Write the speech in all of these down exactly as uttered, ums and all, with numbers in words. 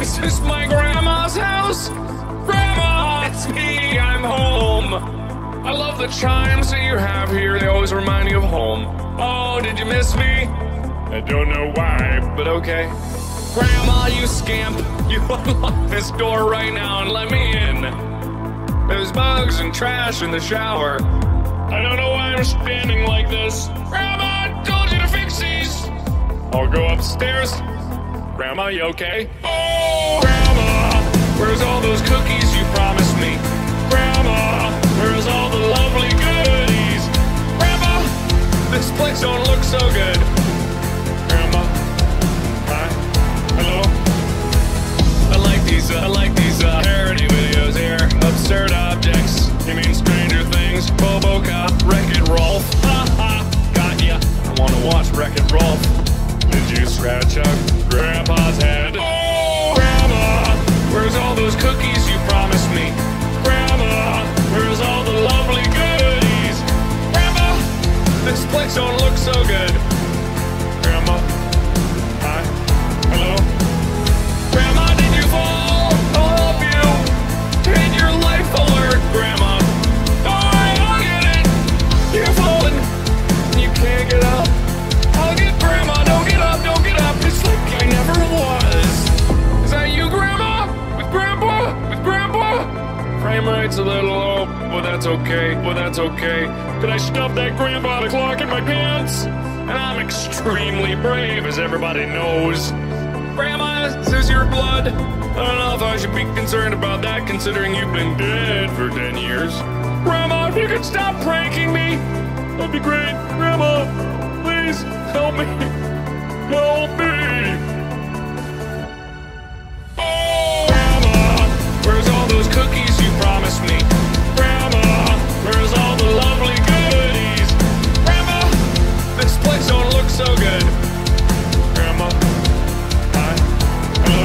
Is this my grandma's house? Grandma, it's me, I'm home. I love the chimes that you have here. They always remind you of home. Oh, did you miss me? I don't know why, but okay. Grandma, you scamp, you unlock this door right now and let me in. There's bugs and trash in the shower. I don't know why I'm standing like this. Grandma, I told you to fix these. I'll go upstairs. Grandma, you okay? Oh, Grandma, where's all those cookies you promised me? Grandma, where's all the lovely goodies? Grandma, this place don't look so good. Grandma, hi, hello. I like these, uh, I like these uh, parody videos here. Absurd objects, you mean Stranger Things, RoboCop, Wreck-It Ralph. Ha ha, got ya. I wanna watch Wreck-It Ralph. Did you scratch up Grandpa's head? Oh, Grandma, where's all those cookies you promised me? Grandma, where's all the lovely goodies? Grandma, this place don't look so good. Grandma, hi, hello. Grandma, did you fall? I'll help you. Hit your life alert, Grandma. Oh, I'll get it. You're falling. You can't get up. I'll get Grandma. Don't get up, don't get up. It's like I never was. Is that you, Grandma? With Grandpa? With Grandpa? Frame rate's a little low, but that's okay. Well, that's okay. Did I stuff that grandpa clock in my pants? And I'm extremely brave, as everybody knows. Grandma, is this your blood? I don't know if I should be concerned about that, considering you've been dead for ten years. Grandma, if you could stop pranking me, that'd be great. Grandma, please help me. Help me. Oh, Grandma, where's all those cookies you promised me? Grandma, where's all the lovely goodies? Grandma, this place don't look so good. Grandma, hi, hello.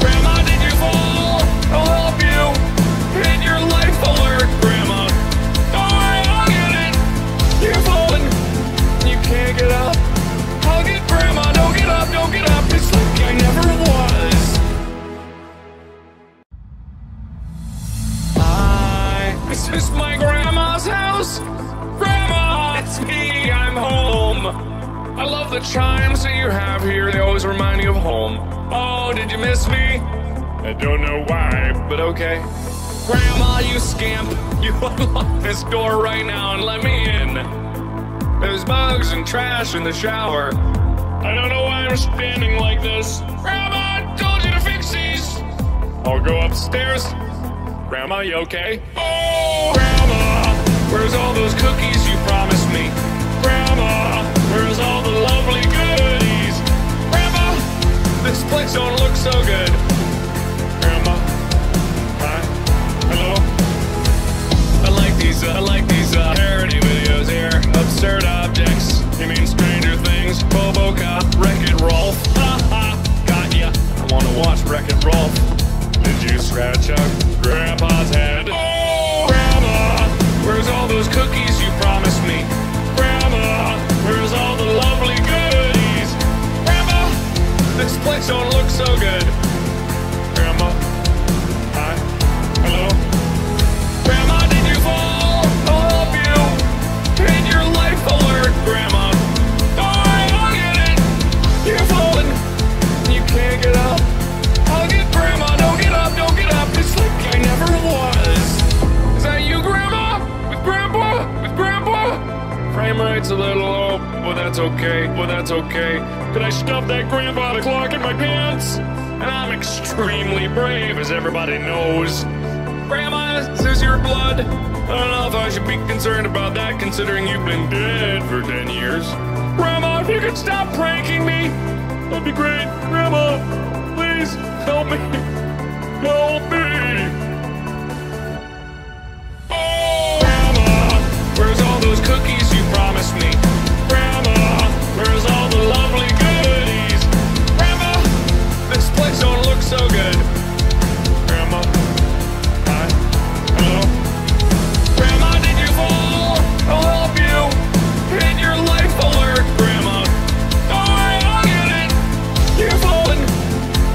Grandma, did you fall? I'll help you. Hit your life alert, Grandma. Don't worry, I'll get it. You're falling. You can't get up. I'll get Grandma. Don't get up. Don't get up. It's like I never was. I. Is this my grandma's house? Grandma, it's me. I'm home. I love the chimes that you have here. They always remind you of home. Oh, did you miss me? I don't know why, but okay. Grandma, you scamp. You unlock this door right now and let me in. There's bugs and trash in the shower. I don't know why I'm standing like this. Grandma, I told you to fix these. I'll go upstairs. Grandma, you okay? Oh, Grandma, where's all those cookies you promised me? Grandma, where's all the lovely goodies? Grandma, this place don't look so good. Grandma, hi, hello. I like these, uh, I like these uh, parody videos here. Absurd objects, you mean Stranger Things, RoboCop, Wreck-It Ralph. Ha ha, got ya. I wanna watch Wreck-It Ralph. Did you scratch up Grandpa's head? Oh, Grandma, where's all those cookies you promised me? Grandma, where's all the lovely goodies? Grandma, this place don't look so good. Grandma, hi, hello. Grandma, did you fall? I'll help you. Hit your life alert, Grandma. Don't worry, I'll get it. You're falling. You can't get up. I'll get Grandma. Don't get up, don't get up. It's like I never was. Is that you, Grandma? With Grandpa? With Grandpa? Frame rate's a little low, but that's okay. Well, that's okay. Did I stuff that grandpa clock in my pants? And I'm extremely brave, as everybody knows. Grandma, this is your blood. I don't know if I should be concerned about that, considering you've been dead for ten years. Grandma, if you could stop pranking me, that'd be great. Grandma, please help me. Help me. Oh, Grandma, where's all those cookies you promised me? Grandma, where's all the lovely goodies? Grandma, this place don't look so good. Grandma. Hello. Grandma, did you fall? I'll help you. Hit your life alert, Grandma. Don't worry, I'll get it. You're falling.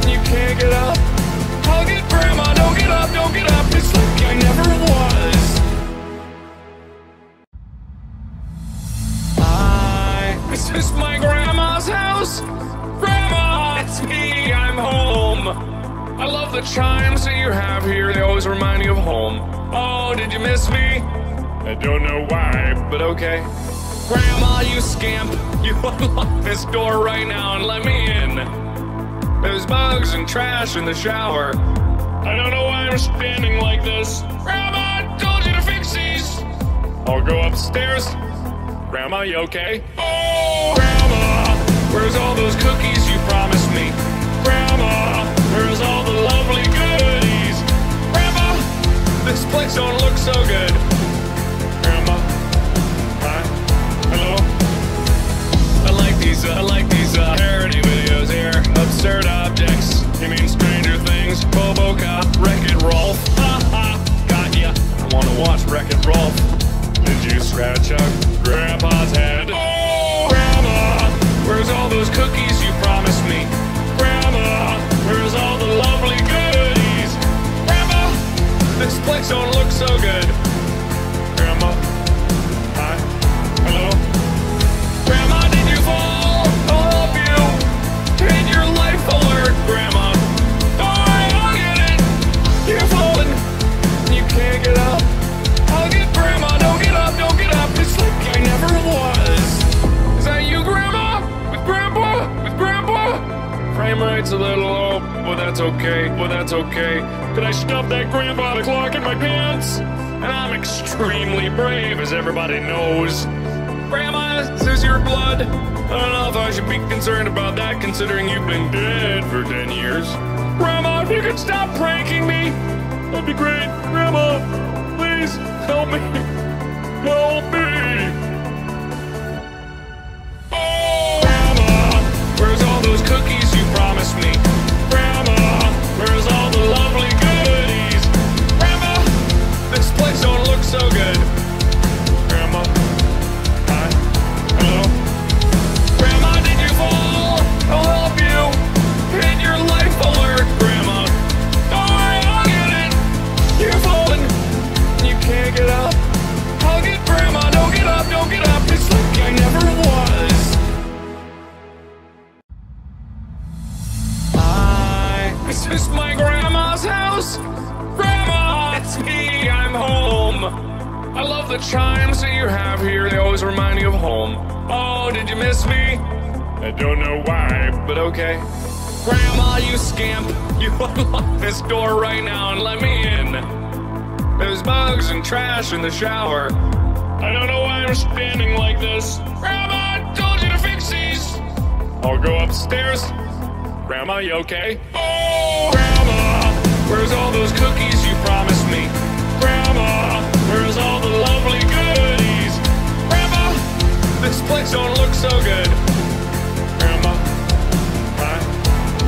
You can't I love the chimes that you have here. They always remind you of home. Oh, did you miss me? I don't know why, but okay. Grandma, you scamp, you unlock this door right now and let me in. There's bugs and trash in the shower. I don't know why I'm standing like this. Grandma, I told you to fix these. I'll go upstairs. Grandma, you okay? Oh, Grandma, where's all those cookies you promised me? Grandma, where's all the lovely goodies? Grandma, this place don't look so good. Grandma, hi, hello. I like these, uh, I like these uh, parody videos here. Absurd objects. You mean Stranger Things, RoboCop, Wreck-It Ralph. Ha ha, got ya. I wanna watch Wreck-It Ralph. Did you scratch up Grandpa's head? Oh, Grandma, where's all those cookies you promised me? Grandma, where's all the lovely goodies? Grandma, this place don't look so good. Grandma, hi, hello. Grandma, did you fall? I'll help you. Hit your life alert, Grandma. Alright, I'll get it. You're falling. You can't get up. I'll get Grandma. Don't get up, don't get up. It's like I never was. Is that you, Grandma? With Grandpa? With Grandpa? Frame rate's a little low, well that's okay, well that's okay. But I shoved that grandfather clock in my pants, and I'm extremely brave, as everybody knows. Grandma, this is your blood. I don't know if I should be concerned about that, considering you've been dead for ten years. Grandma, if you could stop pranking me, that'd be great. Grandma, please help me. Help me. Me. Grandma, where's all the lovely goodies? Grandma, this place don't look so good. Grandma, hi, hello. Grandma, did you fall? I'll help you. Hit your life alert, Grandma. Alright, I'll get it. You're falling. You can't get up. I'll get Grandma. Don't get up, don't get up. It's like I never was. Is this my grandma's house? Grandma, it's me, I'm home. I love the chimes that you have here. They always remind you of home. Oh, did you miss me? I don't know why, but okay. Grandma, you scamp, you unlock this door right now and let me in. There's bugs and trash in the shower. I don't know why I'm standing like this. Grandma, I told you to fix these. I'll go upstairs. Grandma, you okay? Oh, Grandma, where's all those cookies you promised me? Grandma, where's all the lovely goodies? Grandma, this place don't look so good. Grandma, hi,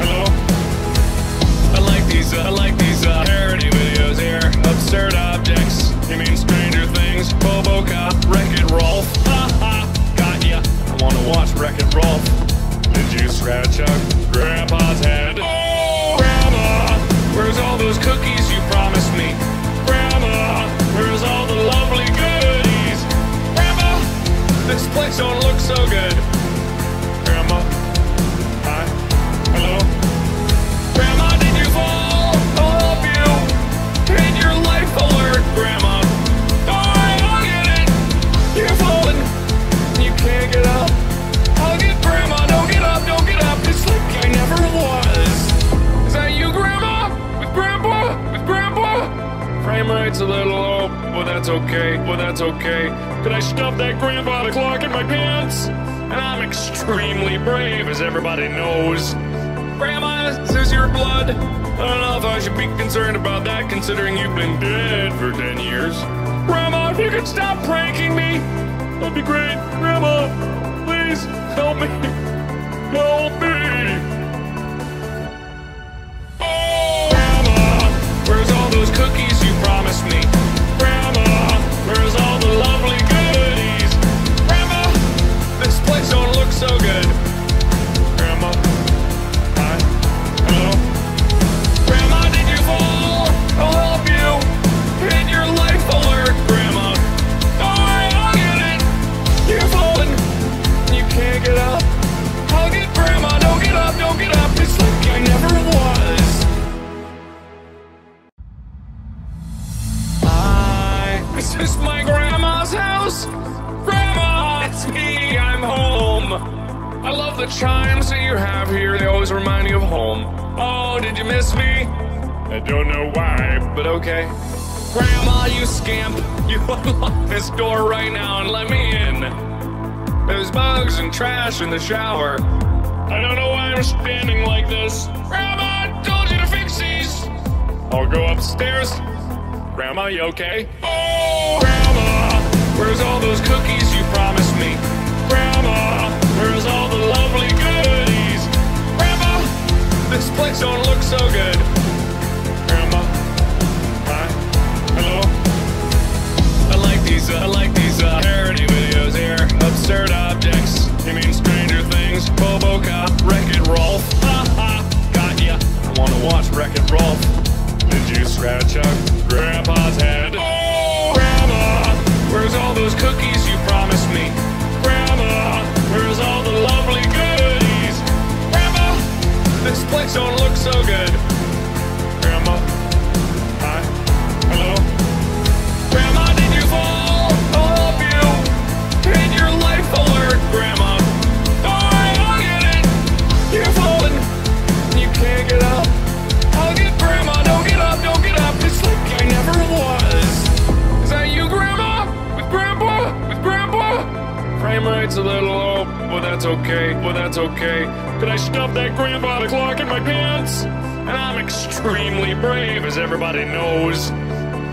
hello. I like these, uh, I like these uh, parody videos here. Absurd objects. You mean Stranger Things, RoboCop, Wreck-It Ralph. Ha ha, got ya. I wanna watch Wreck-It Ralph. Did you scratch up Grandpa's head? Oh, Grandma, where's all those cookies you promised me? Grandma, where's all the lovely goodies? Grandma, this place don't look so good. Grandma, hi, hello. Grandma, did you fall? I'll help you. Hit your life alert, Grandma. Alright, I'll get it. You're falling. You can't get up. I'll get Grandma. Don't get up, don't get up. It's like I never was. Is that you, Grandma? With Grandpa? With Grandpa? Frame rate's a little low, well that's okay, well that's okay. But I shoved that grandpa the clock in my pants, and I'm extremely brave, as everybody knows. Grandma, this is your blood. I don't know if I should be concerned about that, considering you've been dead for ten years. Grandma, if you could stop pranking me, that'd be great. Grandma, please help me. Help me. Oh, Grandma, where's all those cookies you promised me? Grandma, where's all the lovely goodies? Grandma, this place don't look so good. Grandma, hi, hello. Grandma, did you fall? I'll help you. Hit your life alert, Grandma. Alright, I'll get it. You're falling. Can't get up. I'll get Grandma. games that you have here, they always remind you of home. Oh, did you miss me? I don't know why, but okay. Grandma, you scamp, you unlock this door right now and let me in. There's bugs and trash in the shower. I don't know why I'm standing like this. Grandma, I told you to fix these. I'll go upstairs. Grandma, you okay? Oh, Grandma, where's all those cookies you promised me? Grandma, where's all the lovely goodies? Grandma, this place don't look so good. Grandma, hi, hello. I like these, uh, I like these uh, parody videos here. Absurd objects. You mean Stranger Things, RoboCop, Wreck-It Ralph? Ha ha, got ya. I wanna watch Wreck-It Ralph. Did you scratch up Grandpa's head? Oh, Grandma, where's all those cookies you promised me? Grandma, where's all the lovely goodies? Grandma, this place don't look so good. Grandma, hi, hello. Grandma, did you fall? All of you, hit your life alert, Grandma. Alright, I'll get it. You're falling, you can't get up. I'll get Grandma, don't get up, don't get up. It's like I never was. Is that you, Grandma? With Grandpa? With Grandpa? Frame rate's a little low, but that's okay, but that's okay. Did I stuff that grandpa clock in my pants? And I'm extremely brave, as everybody knows.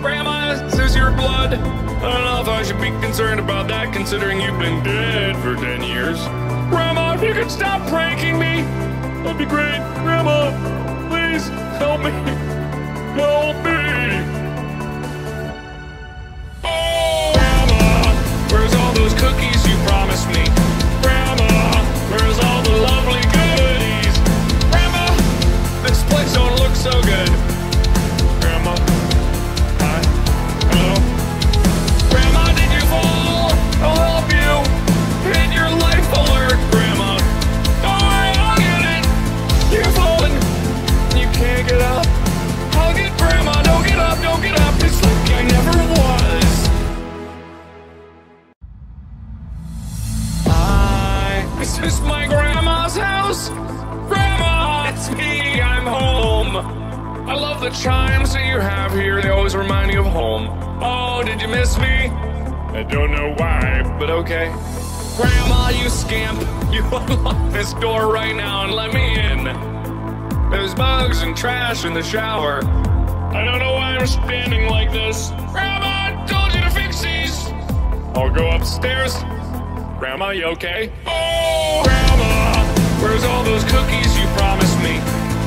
Grandma, this is your blood. I don't know if I should be concerned about that, considering you've been dead for ten years. Grandma, if you could stop pranking me, that'd be great. Grandma, please help me. Help me. Cookies you promised me. Grandma, where's all the lovely goodies? Grandma, this place don't look so good. Grandma, hi, hello. Grandma, did you fall? I'll help you. Hit your life alert, Grandma. Alright, I'll get it. You're falling, you can't get up. I'll get Grandma, don't get up, don't get up. It's like I never was. Is this my grandma's house? Grandma, it's me, I'm home. I love the chimes that you have here, they always remind you of home. Oh, did you miss me? I don't know why, but okay. Grandma, you scamp, you unlock this door right now and let me in. There's bugs and trash in the shower. I don't know why I'm standing like this. Grandma, I told you to fix these. I'll go upstairs. Grandma, you okay? Oh, Grandma, where's all those cookies you promised me?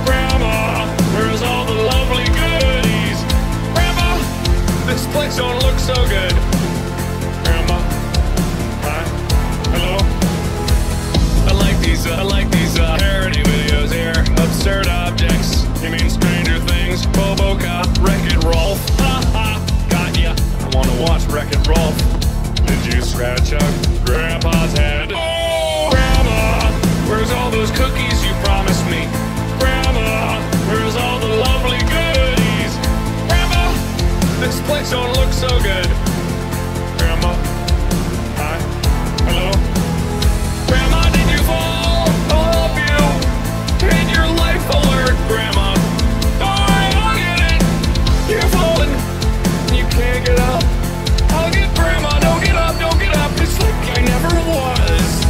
Grandma, where's all the lovely goodies? Grandma, this place don't look so good. Grandma, hi, hello. I like these, uh, I like these uh, parody videos here. Absurd objects. You mean Stranger Things, RoboCop, Wreck-It Ralph? Ha ha, got ya. I wanna watch Wreck-It Ralph. Did you scratch up Grandpa's head? Oh, Grandma, where's all those cookies you promised me? Grandma, where's all the lovely goodies? Grandma, this place don't look so good. Grandma, hi, hello. Grandma, did you fall? I'll help you. Hit your life alert, Grandma. Alright, I'll get it. You're falling, you can't get up. I'll get Grandma, don't get up, don't get up, it's like I never was.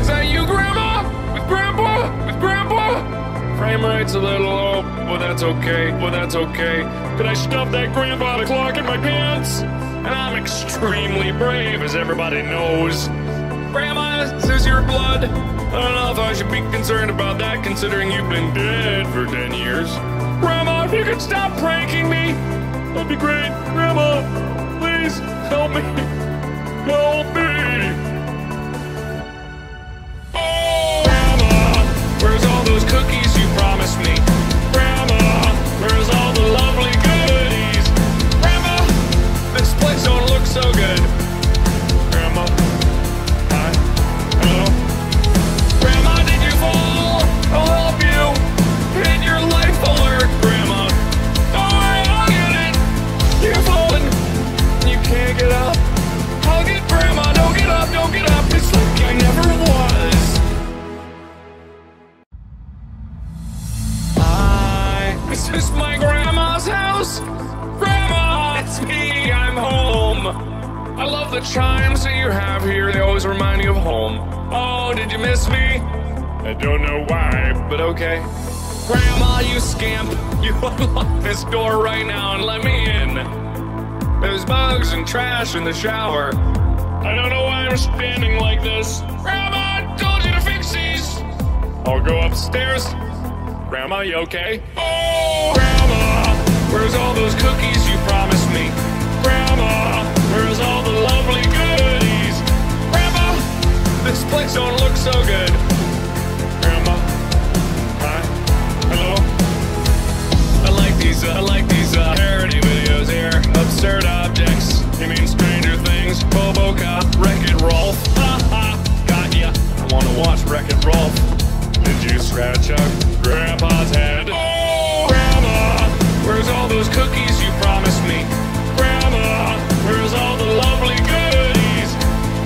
Is that you, Grandma? With Grandpa? With Grandpa? Frame rate's a little low, but that's okay, but that's okay. Did I stuff that grandpa clock in my pants? And I'm extremely brave, as everybody knows. Grandma, this is your blood. I don't know if I should be concerned about that, considering you've been dead for ten years. Grandma, if you could stop pranking me, that'd be great. Grandma, please help me. Help me. Oh, Grandma, where's all those cookies you promised me? Grandma, where's all the lovely goodies? Grandma, this place don't look so good. Grandma, hi, hello. Grandma, did you fall? I'll help you. Hit your life alert, Grandma. Alright, I'll get it. You're falling, you can't get up. I'll get Grandma, don't get up, don't this my grandma's house? Grandma, it's me, I'm home. I love the chimes that you have here. They always remind you of home. Oh, did you miss me? I don't know why, but okay. Grandma, you scamp, you unlock this door right now and let me in. There's bugs and trash in the shower. I don't know why I'm standing like this. Grandma, I told you to fix these. I'll go upstairs. Grandma, you okay? Oh, Grandma, where's all those cookies you promised me? Grandma, where's all the lovely goodies? Grandma, this place don't look so good. Grandma, hi, hello. I like these, uh, I like these uh, parody videos here. Absurd objects, you mean Stranger Things, RoboCop, Wreck-It Ralph. Ha ha, got ya. I wanna watch Wreck-It Ralph. Did you scratch up Grandpa's head? Oh, Grandma, where's all those cookies you promised me? Grandma, where's all the lovely goodies?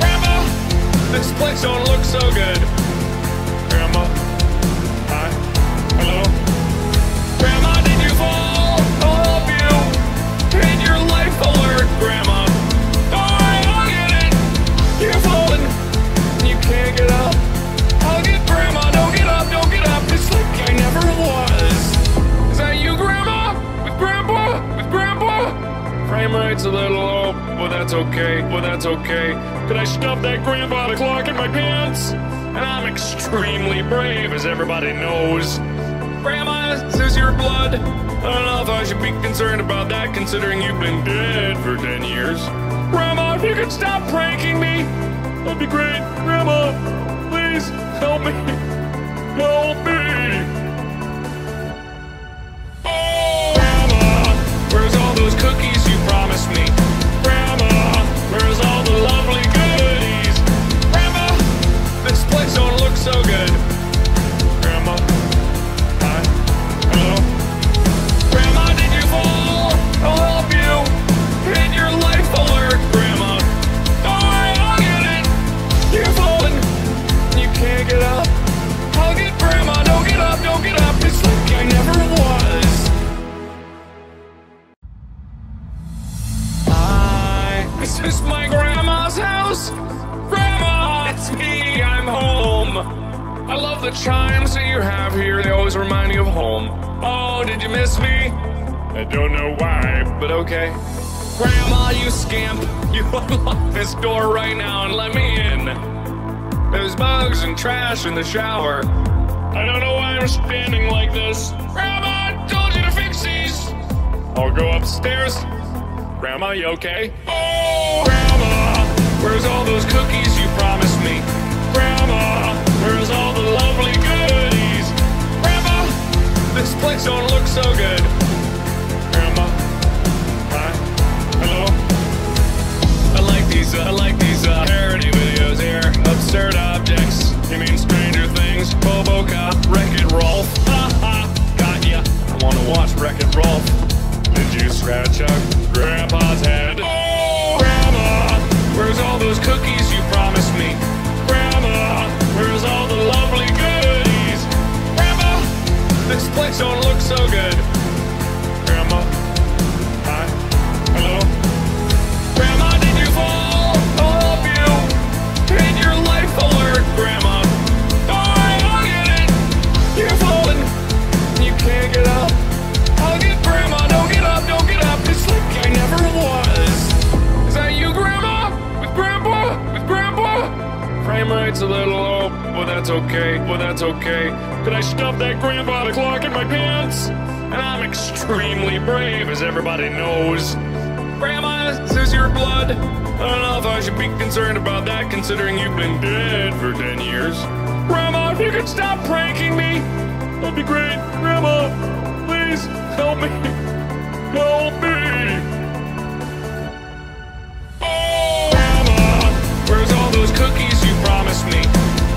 Grandma, this place don't look so good. Grandma, hi, hello. Grandma, did you fall? I'll help you. Hit your life alert, Grandma. All right, I'll get it. You're falling. You can't get up. I'll get Grandma. Don't get up, don't get up. It's like I never was. Is that you, Grandma? With Grandpa? With Grandpa? Frame rate's a little low, but that's okay. But that's okay. Did I stuff that Grandpa the clock in my pants? And I'm extremely brave, as everybody knows. Grandma, this is your blood. I don't know if I should be concerned about that, considering you've been dead for ten years. Grandma, if you could stop pranking me, that'd be great. Grandma, please. Help me! Help me! Oh, Grandma, where's all those cookies you promised me? Grandma, where's all the lovely goodies? Grandma, this place don't look so good. Grandma, hi, hello. Grandma, did you fall? I'll help you. Hit your life alert, Grandma. Don't worry, I'll get it. You're falling. Can't get up. I'll get Grandma. Don't get up. Don't get up. It's like I never was. I. Is this my grandma's house? Grandma, it's me. I'm home. I love the chimes that you have here. They always remind you of home. Oh, did you miss me? I don't know why, but okay. Grandma, you scamp. You unlock this door right now and let me in. There's bugs and trash in the shower. I don't know why I'm standing like this. Grandma, I told you to fix these. I'll go upstairs. Grandma, you okay? Oh, Grandma, where's all those cookies you promised me? Grandma, where's all the lovely goodies? Grandma, this place don't look so good. Grandma, hi, hello. I like these, uh, I like these uh, parody videos here. Absurd objects, you mean Stranger Things, RoboCop, Wreck-It Ralph. Ha ha, got ya. I wanna watch Wreck-It Ralph. Did you scratch up Grandpa's head? Oh, Grandma, where's all those cookies you promised me? Grandma, where's all the lovely goodies? Grandma, this place don't look so good. Grandma, hi, hello. Grandma, did you fall? I'll help you. Hit your life alert, Grandma. All right, I'll get it. You're falling. You can't get up. I'll get Grandma. Don't get up. Don't get up. It's like I never was. Is that you, Grandma? With Grandpa? With Grandpa? Frame rate's a little low, but that's okay. But that's okay. Did I stuff that Grandpa the clock in my pants? And I'm extremely brave, as everybody knows. Grandma, this is your blood. I don't know if I should be concerned about that, considering you've been dead for ten years. Grandma, if you could stop pranking me, that'd be great. Grandma, please help me. Help me. Oh, Grandma, where's all those cookies you promised me?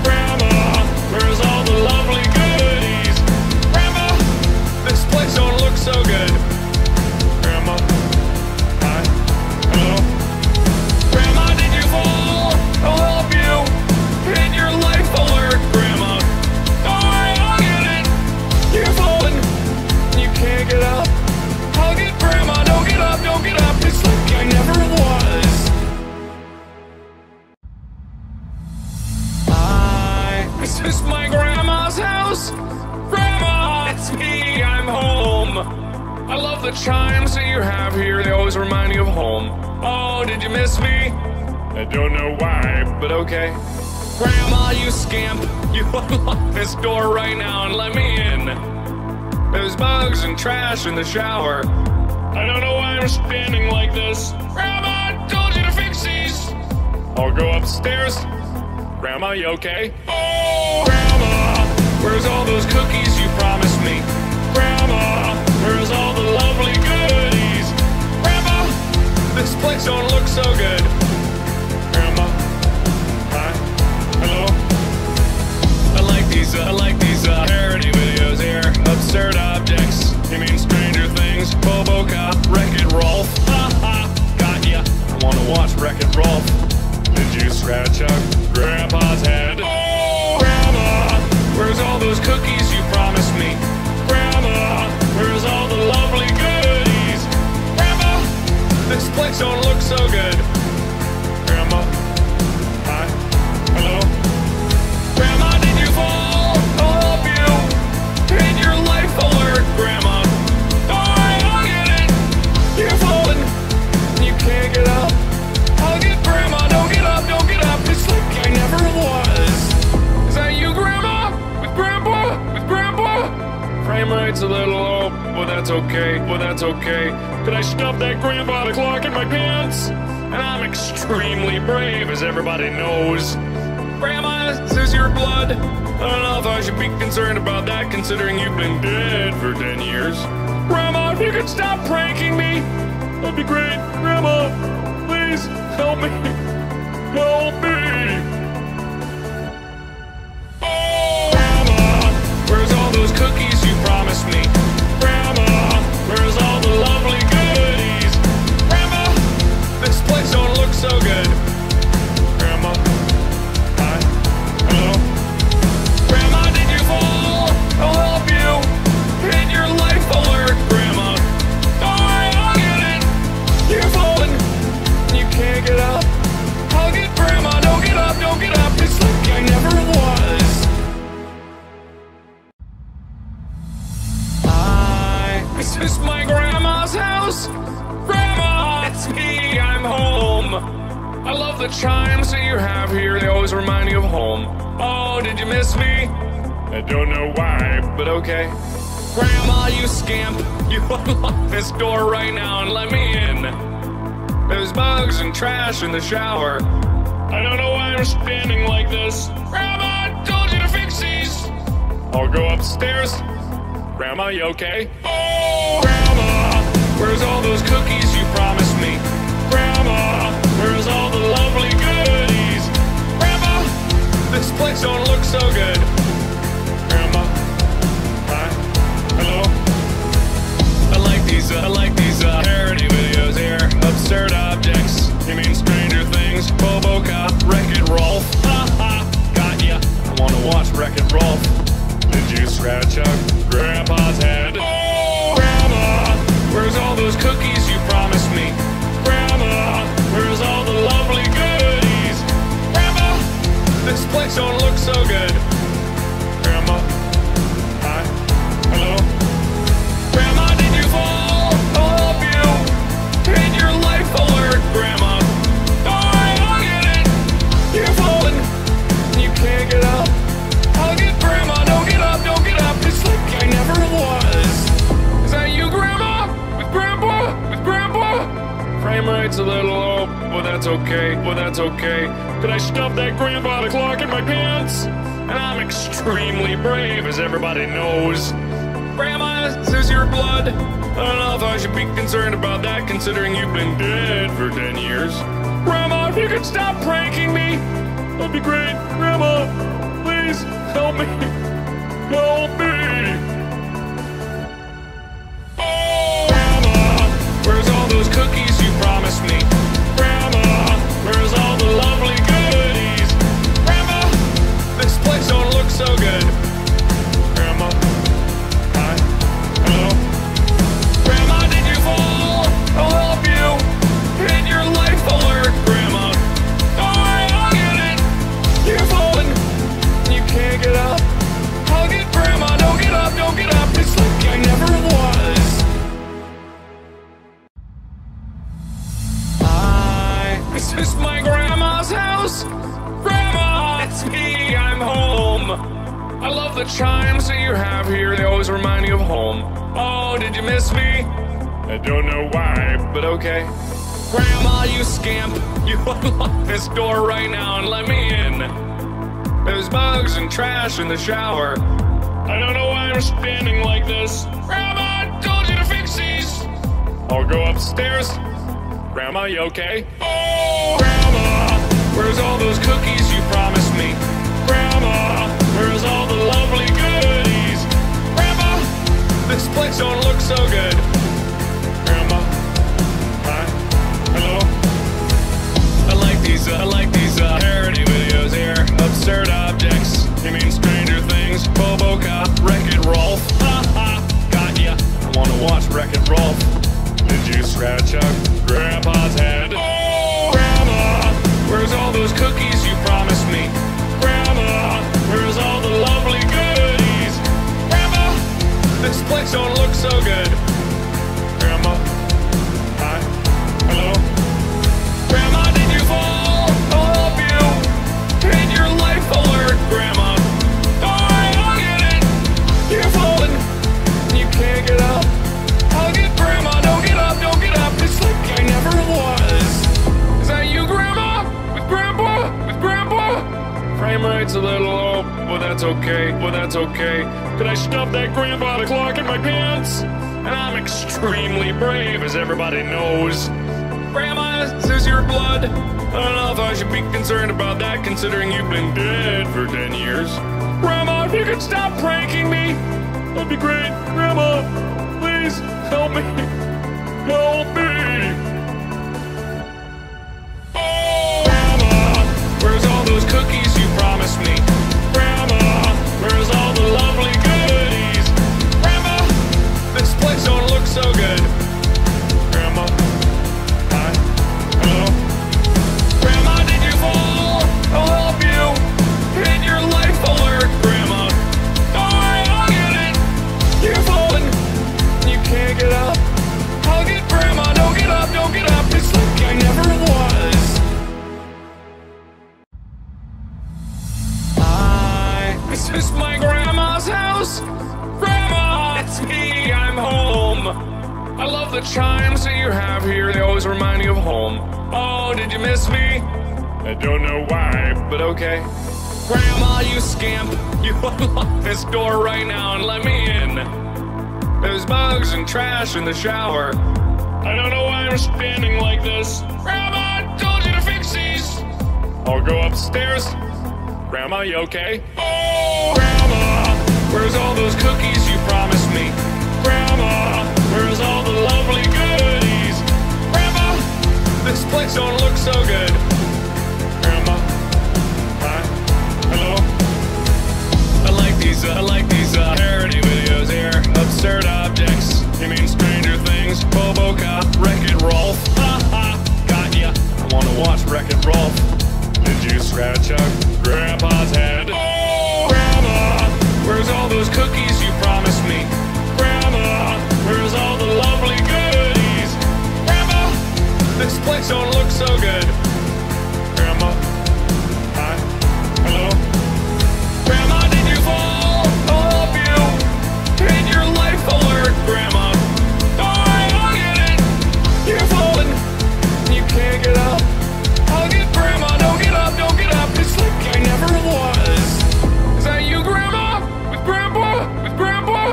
Grandma, where's all the lovely goodies? Grandma, this place don't look so good. Grandma. Hello? Grandma, did you fall? I'll help you. Hit your life alert, Grandma. All right, I'll get it. You're falling. You can't get up. I love the chimes that you have here. They always remind you of home. Oh, did you miss me? I don't know why, but okay. Grandma, you scamp, you unlock this door right now and let me in. There's bugs and trash in the shower. I don't know why I'm standing like this. Grandma, I told you to fix these. I'll go upstairs. Grandma, you okay? Oh, Grandma, where's all those cookies you promised me? Grandma, where's all the lovely goodies? Grandma, this place don't look so good. Grandma, hi, hello. I like these, uh, I like these uh, parody videos here. Absurd objects, you mean Stranger Things, RoboCop, Wreck-It Ralph. Ha ha, got ya. I wanna watch Wreck-It Ralph. Did you scratch up Grandpa's head? Oh, Grandma, where's all those cookies you promised me? Where's all the lovely goodies? Grandma, this place don't look so good. Grandma, hi, hello. Grandma, did you fall? I'll help you. Hit your life alert, Grandma. Alright, I'll get it. You're falling. You can't get up. I'll get Grandma. Don't get up, don't get up. It's like I never was. Is that you, Grandma? With Grandpa? With Grandpa? Frame rate's a little old. Well, that's okay, well, that's okay. Did I stuff that grandfather clock in my pants? And I'm extremely brave, as everybody knows. Grandma, this is your blood. I don't know if I should be concerned about that, considering you've been dead for ten years. Grandma, if you could stop pranking me, that'd be great. Grandma, please help me. Help me. Oh, Grandma, where's all those cookies you promised me? Where's all the lovely goodies? Grandma, this place don't look so good. Grandma, hi, hello. Grandma, did you fall? I'll help you. Hit your life alert, Grandma. Alright, I'll get it. You're falling. You can't get up. I'll get Grandma. Don't get up, don't get up. It's like I never was. Is this my grandma's house? Grandma, it's me, I'm home. I love the chimes that you have here. They always remind you of home. Oh, did you miss me? I don't know why, but okay. Grandma, you scamp, you unlock this door right now and let me in. There's bugs and trash in the shower. I don't know why I'm standing like this. Grandma, I told you to fix these. I'll go upstairs. Grandma, you okay? Oh, Grandma, where's all those cookies you promised me? Grandma, where's all the lovely goodies? Grandma, this place don't look so good. Grandma, hi, hello. I like these, uh, I like these uh, parody videos here. Absurd objects, you mean Stranger Things, RoboCop, Wreck-It Ralph. Ha ha, got ya. I wanna watch Wreck-It Ralph. Did you scratch up Grandpa's head? Oh, Grandma, where's all those cookies you promised me? Grandma, where's all the lovely goodies? Grandma, this place don't look so good. Grandma, hi, hello. Grandma, did you fall? I'll help you. Hit your life alert, Grandma. Alright, I'll get it. You're falling. You can't get up. I'll get Grandma. Don't get up, don't get up. It's like I never was. Is that you, Grandma? With Grandpa? With Grandpa? Frame rate's a little low. Well, that's okay. Well, that's okay. Did I stuff that grandfather clock in my pants? And I'm extremely brave, as everybody knows. Grandma, this is your blood. I don't know if I should be concerned about that, considering you've been dead for ten years. Grandma, if you could stop pranking me, that'd be great. Grandma, please help me. Help me. Oh, Grandma, where's all those cookies you promised me? Grandma, where's all the lovely goodies? Grandma, this place don't look so good. Grandma, hi, hello. Grandma, did you fall? I'll help you. Hit your life alert, Grandma. Alright, I'll get it. You're falling. Can't get up. home. Oh, did you miss me? I don't know why, but okay. Grandma, you scamp, you unlock this door right now and let me in. There's bugs and trash in the shower. I don't know why I'm standing like this. Grandma, I told you to fix these. I'll go upstairs. Grandma, you okay? Oh, Grandma, where's all those cookies you promised me? Grandma, where's all the lovely goodies? Grandma, this place don't look so good. Grandma, hi, hello. I like these, uh, I like these uh, parody videos here. Absurd objects. You mean Stranger Things, RoboCop, Wreck-It Ralph. Ha ha, got ya. I wanna watch Wreck-It Ralph. Did you scratch up Grandpa's head? Oh, Grandma, where's all those cookies you promised me? Grandma, where's all the lovely goodies? Grandma, this place don't look so good. Grandma, hi, hello. Grandma, did you fall? All of you, in your life alert, Grandma. Alright, I'll get it. You're falling, you can't get up. I'll get Grandma, don't get up, don't get up. It's like I never was. Is that you, Grandma? With Grandpa? With Grandpa? Frame rate's a little low, well that's okay, well that's okay. Did I stuff that grandfather clock in my pants? And I'm extremely brave, as everybody knows. Grandma, this is your blood. I don't know if I should be concerned about that, considering you've been dead for ten years. Grandma, if you could stop pranking me, that'd be great. Grandma, please help me. Help me. Me. Grandma, where's all the lovely goodies? Grandma, this place don't look so good. Grandma, hi, hello. Grandma, did you fall? I'll help you. Hit your life alert, Grandma. Alright, I'll get it. You're falling, you can't get up. I'll get Grandma, don't get up, don't get up. It's like I never was. Is this my grandma's house? Grandma, it's me, I'm home. I love the chimes that you have here, they always remind you of home. Oh, did you miss me? I don't know why, but okay. Grandma, you scamp, you unlock this door right now and let me in. There's bugs and trash in the shower. I don't know why I'm standing like this. Grandma, I told you to fix these. I'll go upstairs. Grandma, you okay? Oh, Grandma, where's all those cookies you promised me? Grandma, where's all the lovely goodies? Grandma, this place don't look so good. Grandma, hi, hello. I like these, uh, I like these uh, parody videos here. Absurd objects. You mean Stranger Things, RoboCop, Wreck-It Ralph. Ha ha, got ya. I wanna watch Wreck-It Ralph. Did you scratch up Grandpa's head? Oh, Grandma, where's all those cookies you promised me? Grandma, where's all the lovely goodies? Grandma, this place don't look so good. Grandma, hi, hello. Grandma, did you fall? I'll help you. Hit your life alert, Grandma. Alright, I'll get it. You're falling, you can't get up. I'll get Grandma, don't get up, don't get up, it's like I never was. Is that you, Grandma? With Grandpa? With Grandpa?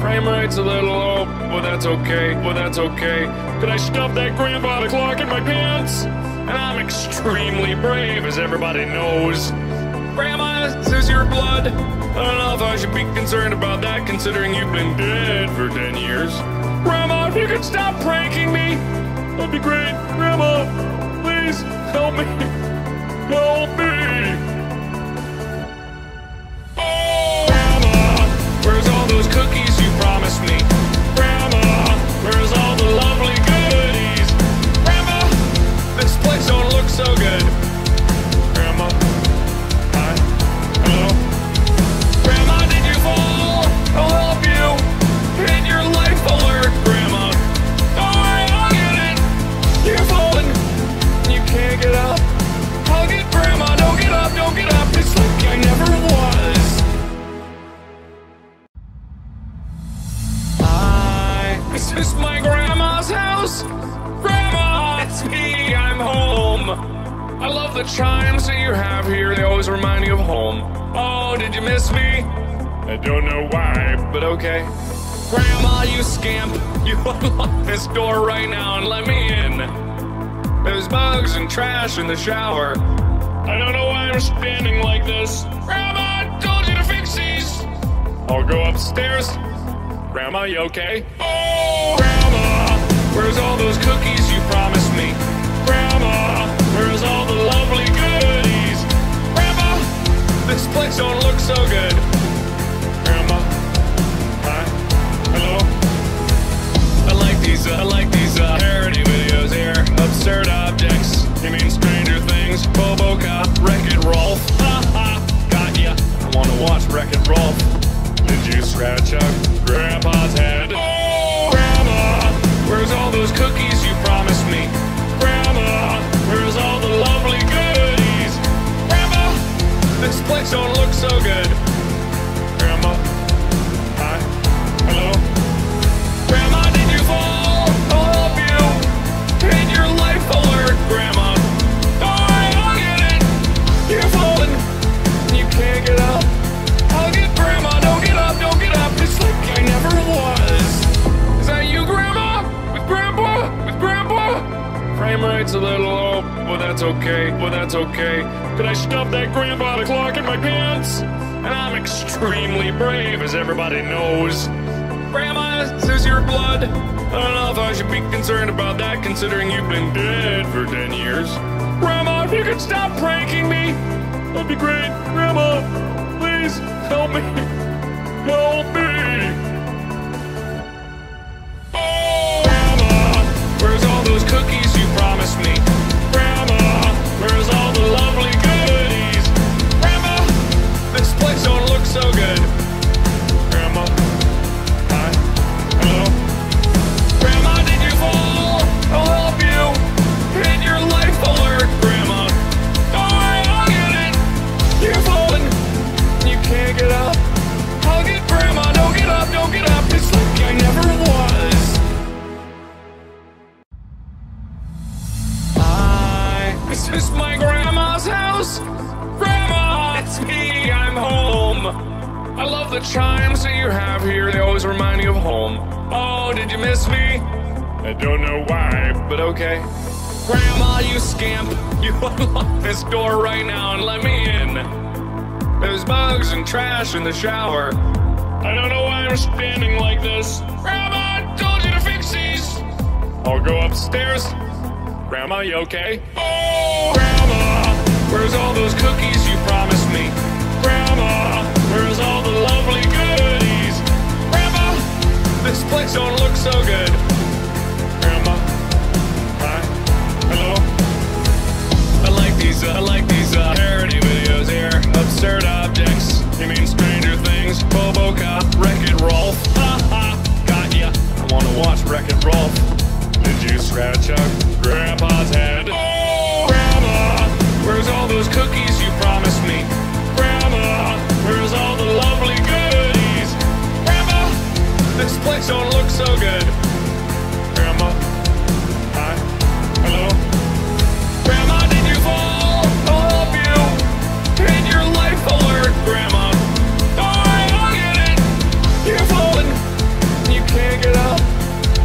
Frame rate's a little low, well that's okay, well that's okay. Did I stuff that grandfather clock in my pants? And I'm extremely brave, as everybody knows. Grandma, this is your blood. I don't know if I should be concerned about that, considering you've been dead for ten years. Grandma, if you could stop pranking me, that'd be great. Grandma, please help me, help me. Oh, Grandma, where's all those cookies you promised me? Grandma, where's all the lovely goodies? Grandma, this place don't look so good. Grandma, hi, hello. Grandma, did you fall? I'll help you. Hit your life alert, Grandma. Alright, I'll get it. You're falling, you can't get up. I'll get Grandma, don't get up, don't this my grandma's house? Grandma, it's me, I'm home. I love the chimes that you have here. They always remind you of home. Oh, did you miss me? I don't know why, but okay. Grandma, you scamp, you unlock this door right now and let me in. There's bugs and trash in the shower. I don't know why I'm standing like this. Grandma, I told you to fix these. I'll go upstairs. Grandma, you okay? Oh, Grandma, where's all those cookies you promised me? Grandma, where's all the lovely goodies? Grandma, this place don't look so good. Grandma, hi, hello. I like these, uh, I like these uh, parody videos here. Absurd objects. You mean Stranger Things, RoboCop, Wreck-It Ralph? Ha ha, got ya. I wanna watch Wreck-It Ralph. Did you scratch up Grandpa's head? Oh, Grandma, where's all those cookies you promised me? Grandma, where's all the lovely goodies? Grandma, this place don't look so good. Grandma, hi, hello. Grandma, did you fall? I'll help you. Hit your life alert, Grandma. Alright, I'll get it. You're falling, you can't get up. I'll get Grandma. Don't get up, don't get up. It's like I never was. Is that you, Grandma? With Grandpa? With Grandpa? Frame rate's a little low, but that's okay. But that's okay. Did I shove that Grandpa clock in my pants? And I'm extremely brave, as everybody knows. Grandma, this is your blood. I don't know if I should be concerned about that, considering you've been dead for ten years. Grandma, if you could stop pranking me, that'd be great, Grandma. Please help me, help me. Oh, Grandma, where's all those cookies you promised me? Grandma, where's all the lovely goodies? Grandma, this place don't look so good. Grandma, hi, hello. Grandma, did you fall? I'll help you. Hit your life alert, Grandma. Alright, I'll get it. You're falling. Can't get up. I'll get Grandma. Don't get up. Don't get up. It's like I never was. I. Is this my grandma's house? Grandma, it's me. I'm home. I love the chimes that you have here. They always remind you of home. Oh, did you miss me? I don't know why, but okay. Grandma, you scamp. You unlock this door right now and let me in. There's bugs and trash in the shower. I don't know why I'm standing like this. Grandma, I told you to fix these. I'll go upstairs. Grandma, you okay? Oh, Grandma, where's all those cookies you promised me? Grandma, where's all the lovely goodies? Grandma, this place don't look so good. Grandma, hi, hello. I like these, uh, I like these uh, parody videos here. Absurd objects. You mean Stranger Things, RoboCop, Wreck-It Ralph? Ha ha, got ya. I wanna watch Wreck-It Ralph. Did you scratch up Grandpa's head? Oh, Grandma, where's all those cookies you promised me? Grandma, where's all the lovely goodies? Grandma, this place don't look so good. Grandma, hi, hello. Grandma, did you fall? I'll help you. Hit your life alert, Grandma. Alright, I'll get it. You're falling. You can't get up.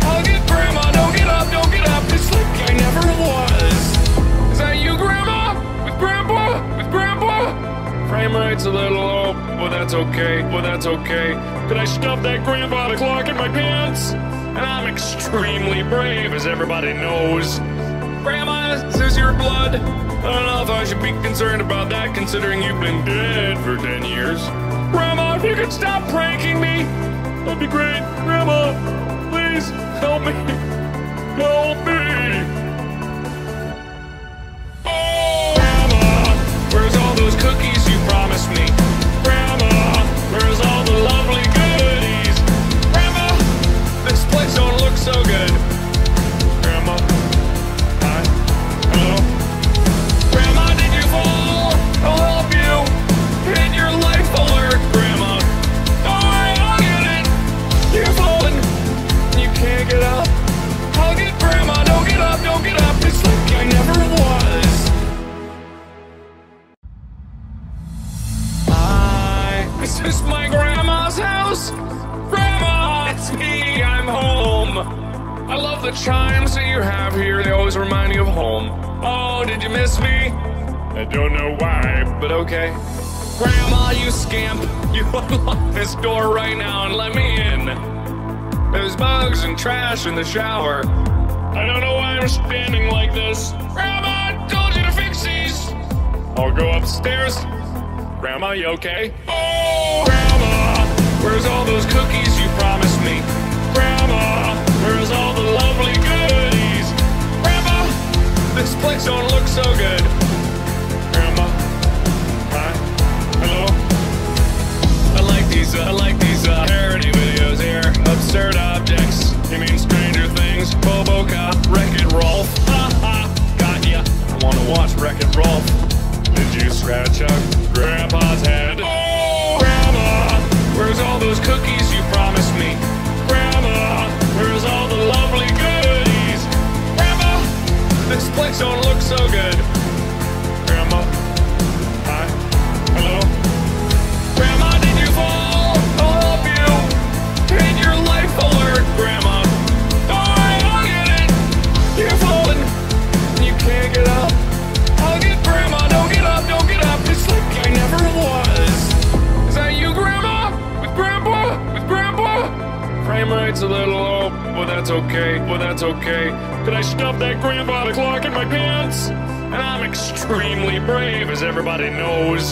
I'll get Grandma. Don't get up, don't get up. It's like I never was. Is that you, Grandma? With Grandpa? With Grandpa? Frame rate's a little low, but that's okay. But that's okay. Did I stuff that Grandpa clock in my pants? And I'm extremely brave, as everybody knows. Grandma, this is your blood. I don't know if I should be concerned about that, considering you've been dead for ten years. Grandma, if you could stop pranking me, that'd be great. Grandma, please help me, help me. Oh, Grandma, where's all those cookies you promised me? Grandma, where's all the lovely goodies? Grandma, this place don't look so good. Grandma. Hello. Grandma, did you fall? I'll help you. Hit your life alert, Grandma. Alright, I'll get it. You're falling. You can't get up. I love the chimes that you have here. They always remind you of home. Oh, did you miss me? I don't know why, but okay. Grandma, you scamp. You unlock this door right now and let me in. There's bugs and trash in the shower. I don't know why I'm standing like this. Grandma, I told you to fix these. I'll go upstairs. Grandma, you okay? Oh, Grandma, where's all those cookies you promised me? Grandma, where's all the lovely goodies? Grandma, this place don't look so good. Grandma, hi, hello. I like these, uh, I like these uh, parody videos here. Absurd objects. You mean Stranger Things, RoboCop, Wreck-It Ralph. Ha ha, got ya. I wanna watch Wreck-It Ralph. Did you scratch up Grandpa's head? Oh, Grandma, where's all those cookies you promised me? Grandma, where's all the lovely goodies? Grandma, this place don't look so good. Grandma, hi, hello. Grandma, did you fall? I'll help you. Hit your life alert, Grandma. Can't get up. I'll get Grandma. Don't get up. Don't get up. It's like I never was. Is that you, Grandma? With Grandpa? With Grandpa? Frame rate's a little low, but that's okay. Well, that's okay. Did I stuff that grandfather clock in my pants? And I'm extremely brave, as everybody knows.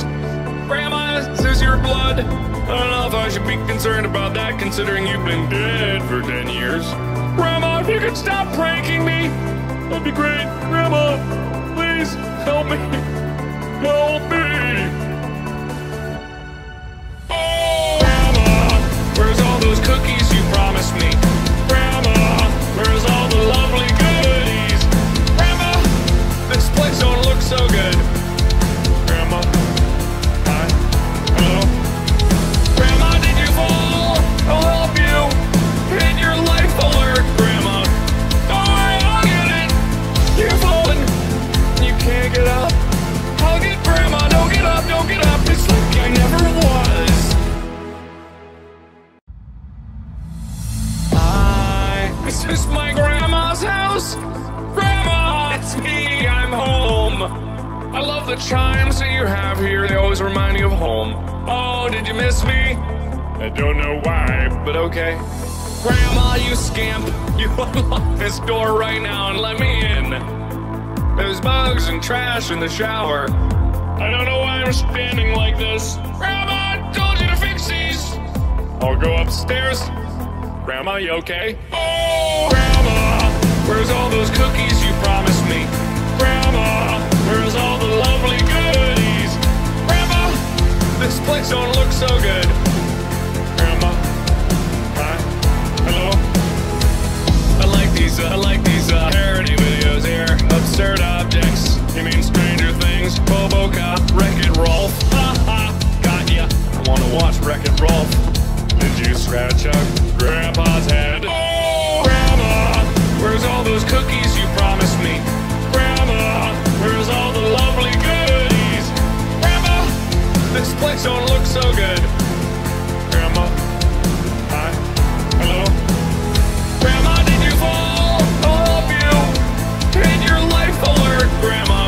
Grandma, this is your blood. I don't know if I should be concerned about that, considering you've been dead for ten years. Grandma, if you could stop pranking me, that'd be great. Grandma, please help me. Help me. Oh, Grandma, where's all those cookies you promised me? Grandma, where's all the lovely goodies? Grandma, this place don't look so good. Grandma, hi, hello. Grandma, did you fall? I'll help you. Hit your life alert. Can't get up. I'll get Grandma. Don't get up. Don't get up. It's like I never was. I. Is this my grandma's house? Grandma, it's me. I'm home. I love the chimes that you have here. They always remind you of home. Oh, did you miss me? I don't know why, but okay. Grandma, you scamp. You unlock this door right now and let me in. There's bugs and trash in the shower. I don't know why I'm standing like this. Grandma, I told you to fix these. I'll go upstairs. Grandma, you okay? Oh, Grandma, where's all those cookies you promised me? Grandma, where's all the lovely goodies? Grandma, this place don't look so good. Grandma, hi, hello. I like these, uh, I like these uh, parody videos here. Absurd objects. You mean Stranger Things, RoboCop, Wreck-It Ralph. Ha ha, got ya. I wanna watch Wreck-It Ralph. Did you scratch up Grandpa's head? Oh, Grandma, where's all those cookies you promised me? Grandma, where's all the lovely goodies? Grandma, this place don't look so good. Grandma, hi, hello. Grandma, did you fall? I'll help you. Hit your life alert, Grandma.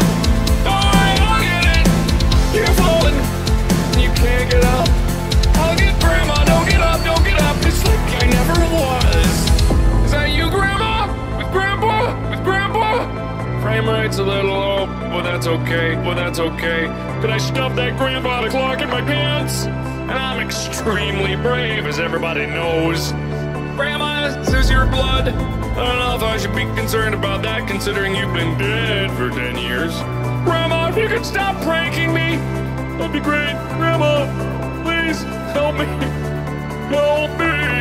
Alright, I'll get it. You're falling. You can't get up. I'll get Grandma. Don't get up. Don't get up. It's like I never was. Is that you, Grandma? With Grandpa? With Grandpa? Frame rate's a little low, but that's okay. Well, that's okay. Did I stuff that grandfather clock in my pants? And I'm extremely brave, as everybody knows. Grandma, this is your blood. I don't know if I should be concerned about that, considering you've been dead for ten years. Grandma, if you could stop pranking me, that'd be great. Grandma, please help me. Help me.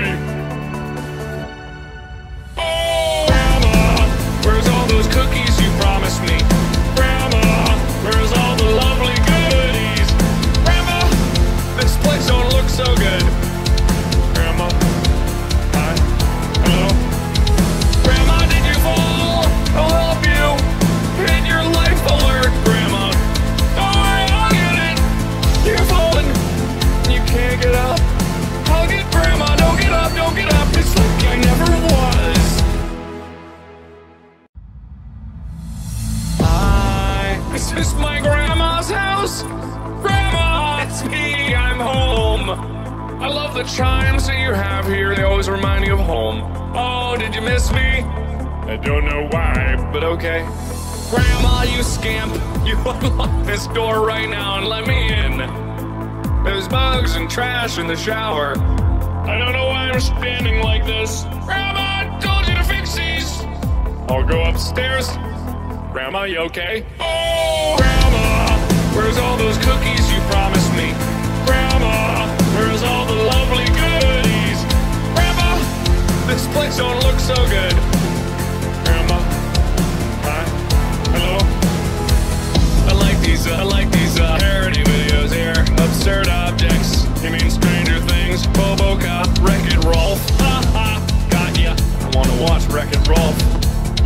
Oh, Grandma, where's all those cookies you promised me? Grandma, where's all the lovely goodies? Grandma, this place don't look so good. Grandma, hello. Grandma, did you fall? I'll help you. Hit your life alert, Grandma. Alright, I'll get it. You're falling. You can't get up. I'll get Grandma. Don't I love the chimes that you have here. They always remind me of home. Oh, did you miss me? I don't know why, but okay. Grandma, you scamp, you unlock this door right now and let me in. There's bugs and trash in the shower. I don't know why I'm standing like this. Grandma, I told you to fix these. I'll go upstairs. Grandma, you okay? Oh, Grandma, where's all those cookies you promised me? Grandma, where's all the lovely goodies? Grandma, this place don't look so good. Grandma, hi, hello. I like these, uh, I like these uh, parody videos here. Absurd objects. You mean Stranger Things, RoboCop, Wreck-It Ralph. Ha ha, got ya. I wanna watch Wreck-It Ralph.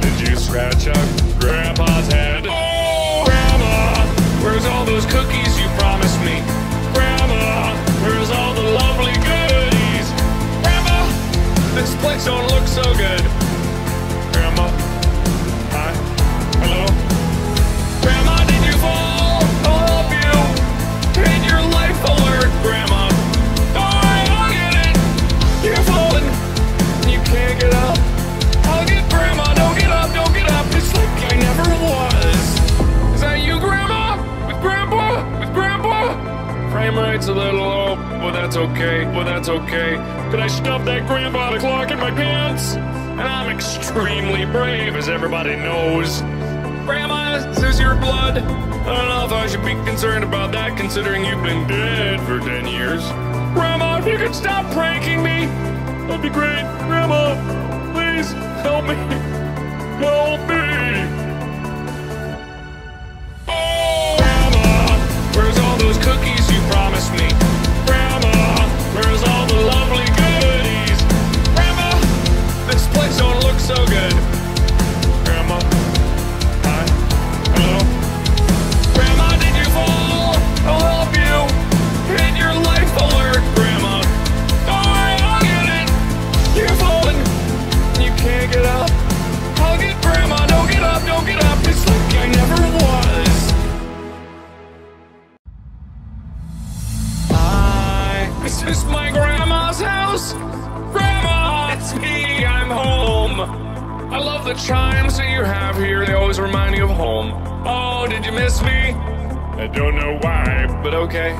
Did you scratch up Grandpa's head? Oh, Grandma, where's all those cookies you promised me? Grandma, where's all the lovely goodies? Grandma, this place don't look so good. Grandma, hi, hello. Grandma, did you fall? I love you. Hit your life alert, Grandma. Alright, I'll get it. You're falling. You can't get up. I'll get Grandma. Don't get up, don't get up. It's like I never was. Is that you, Grandma? With Grandpa? With Grandpa? Frame rate's a little low, well that's okay, well that's okay. Did I stuff that grandfather clock in my pants? And I'm extremely brave, as everybody knows. Grandma, this is your blood. I don't know if I should be concerned about that, considering you've been dead for ten years. Grandma, if you could stop pranking me, that'd be great. Grandma, please help me. Help me. Me. Grandma, where's all the lovely goodies? Grandma, this place don't look so good. Grandma, hi, hello. Grandma, did you fall? I'll help you. Hit your life alert, Grandma. Alright, I'll get it. You're falling. You can't get up. I'll get Grandma. Don't get up, don't get up. It's like I never was. Is this my grandma's house? Grandma, it's me, I'm home. I love the chimes that you have here. They always remind me of home. Oh, did you miss me? I don't know why, but okay.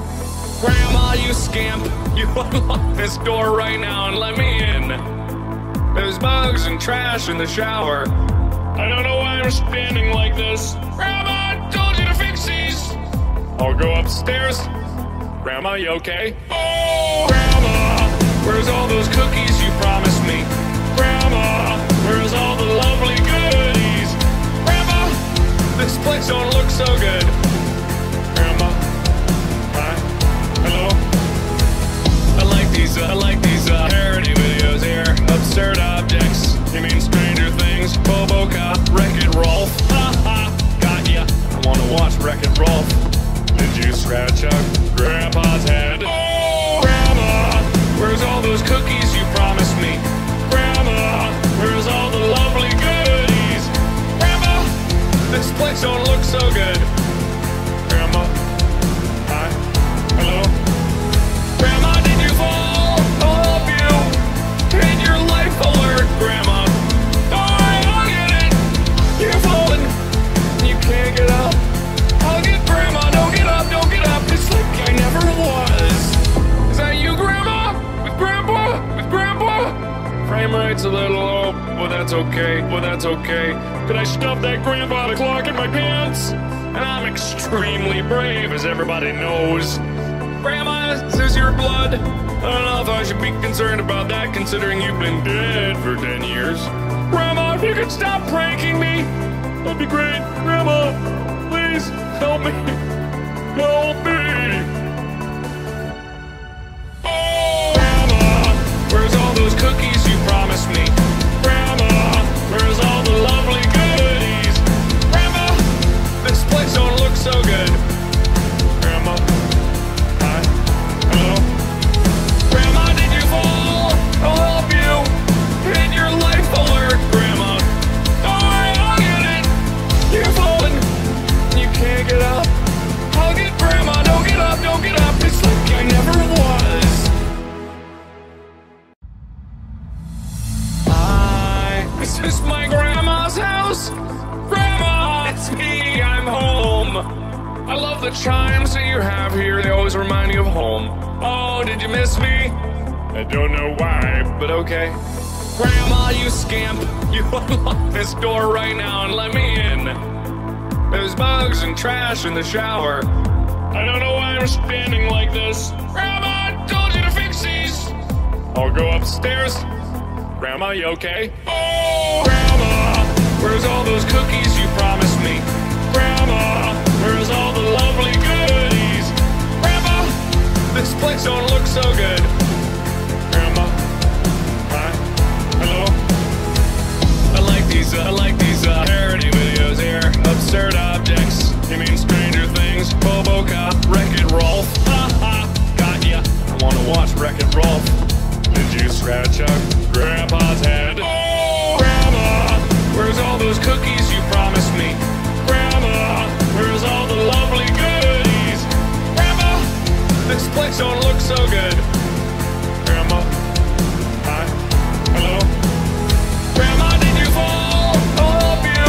Grandma, you scamp, you unlock this door right now and let me in. There's bugs and trash in the shower. I don't know why I'm standing like this. Grandma, I told you to fix these. I'll go upstairs. Grandma, you okay? Oh, Grandma, where's all those cookies you promised me? Grandma, where's all the lovely goodies? Grandma, this place don't look so good. Grandma, hi, hello. I like these, uh, I like these uh, parody videos here. Absurd objects. You mean Stranger Things, RoboCop, Wreck-It Ralph. Ha ha, got ya. I wanna watch Wreck-It Ralph. Did you scratch up Grandpa's head? Oh, Grandma, where's all those cookies you promised me? Grandma, where's all the lovely goodies? Grandma, this place don't look so good. Grandma, hi, hello. Grandma, did you fall? I'll help you. Hit your life alert, Grandma. Alright, I'll get it. You're falling. You can't get up. I'll get Grandma. Don't get up, don't get up. It's like I never was. Is that you, Grandma? With Grandpa? With Grandpa? Frame rate's a little low, well that's okay, well that's okay. Did I stuff that grandfather clock in my pants? And I'm extremely brave, as everybody knows. Grandma, this is your blood. I don't know if I should be concerned about that, considering you've been dead for ten years. Grandma, if you could stop pranking me, that'd be great. Grandma, please help me. Help me. Oh, Grandma, where's all those cookies you promised me? Grandma, where's all the lovely goodies? Grandma, this place don't look so good. Grandma, hi, hello. Grandma, did you fall? I'll help you. Hit your life alert, Grandma. Alright, I'll get it. You're falling. Can't get up. I'll get Grandma. Don't get up, don't get up. It's like I never was. this my grandma's house? Grandma, it's me, I'm home. I love the chimes that you have here. They always remind me of home. Oh, did you miss me? I don't know why, but okay. Grandma, you scamp, you unlock this door right now and let me in. There's bugs and trash in the shower. I don't know why I'm standing like this. Grandma, I told you to fix these. I'll go upstairs. Grandma, you okay? Oh, Grandma, where's all those cookies you promised me? Grandma, where's all the lovely goodies? Grandma, this place don't look so good. Grandma, hi, hello. I like these, uh, I like these uh, parody videos here. Absurd objects. You mean Stranger Things, RoboCop, Wreck-It Ralph? Ha ha, got ya. I wanna watch Wreck-It Ralph. Did you scratch up Grandpa's head? Oh, Grandma, where's all those cookies you promised me? Grandma, where's all the lovely goodies? Grandma, this place don't look so good. Grandma, hi, hello. Grandma, did you fall? All of you,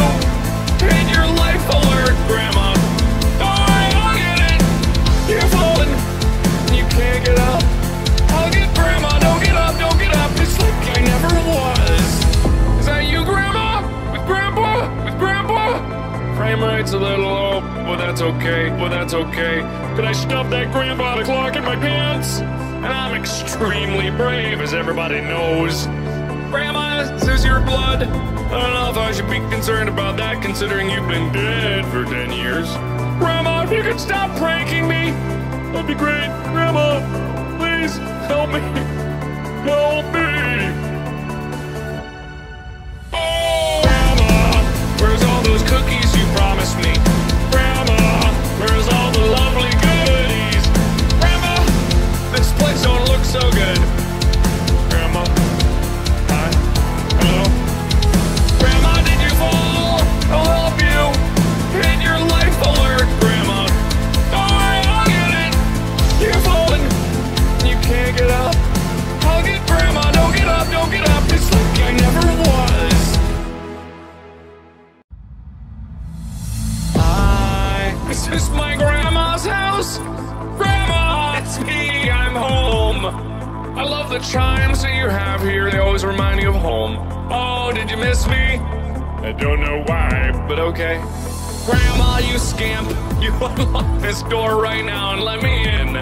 in your life alert, Grandma. All right, I'll get it. You're falling, you can't get up. I'll get Grandma. Don't get up, don't get up. It's like I never was. Is that you, Grandma? With Grandpa? With Grandpa? Frame rate's a little low, but that's okay. But that's okay. Could I shove that Grandpa the clock in my pants? And I'm extremely brave, as everybody knows. Grandma, this is your blood. I don't know if I should be concerned about that, considering you've been dead for ten years. Grandma, if you could stop pranking me, that'd be great. Grandma, please. Help me! Help me! Oh, Grandma, where's all those cookies you promised me? Grandma, where's all the lovely goodies? Grandma, this place don't look so good. Grandma, hi, hello. Grandma, did you fall? I'll help you. Hit your life alert, Grandma. Don't worry, I'll get it. You're falling. Can't get up. I'll get Grandma. Don't get up. Don't get up. It's like I never was. I. Is this my grandma's house? Grandma, it's me. I'm home. I love the chimes that you have here. They always remind me of home. Oh, did you miss me? I don't know why, but okay. Grandma, you scamp. You unlock this door right now and let me in.